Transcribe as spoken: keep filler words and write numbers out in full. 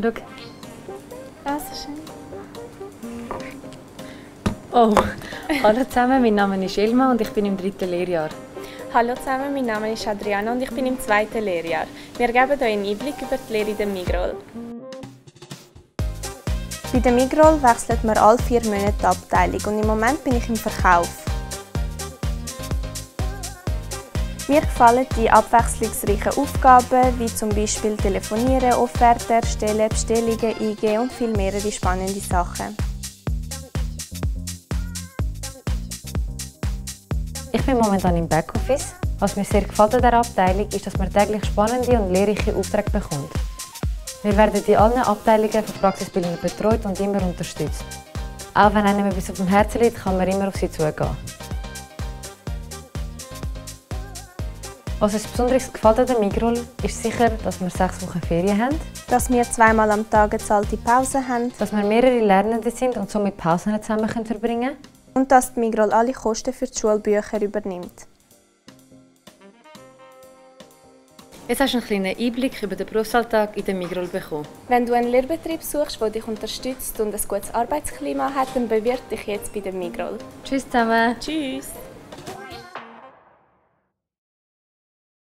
Look. Dankeschön. Oh, hallo zusammen, mein Name ist Elma und ich bin im dritten Lehrjahr. Hallo zusammen, mein Name ist Adriana und ich bin im zweiten Lehrjahr. Wir geben euch einen Einblick über die Lehre in der Migrol. Bei der Migrol wechselt man alle vier Monate die Abteilung und im Moment bin ich im Verkauf. Mir gefallen die abwechslungsreichen Aufgaben, wie zum Beispiel Telefonieren, Offerten erstellen, Bestellungen eingeben und viel mehrere spannende Sachen. Ich bin momentan im Backoffice. Was mir sehr gefällt an dieser Abteilung ist, dass man täglich spannende und lehrreiche Aufträge bekommt. Wir werden in allen Abteilungen von Praxisbildern betreut und immer unterstützt. Auch wenn einem etwas auf dem Herzen liegt, kann man immer auf sie zugehen. Was uns besonders gefällt an der Migrol ist sicher, dass wir sechs Wochen Ferien haben, dass wir zweimal am Tag eine zahlte Pause haben, dass wir mehrere Lernende sind und somit Pausen zusammen verbringen können. Und dass die Migrol alle Kosten für die Schulbücher übernimmt. Jetzt hast du einen kleinen Einblick über den Berufsalltag in der Migrol bekommen. Wenn du einen Lehrbetrieb suchst, der dich unterstützt und ein gutes Arbeitsklima hat, dann bewirb dich jetzt bei der Migrol. Tschüss zusammen. Tschüss.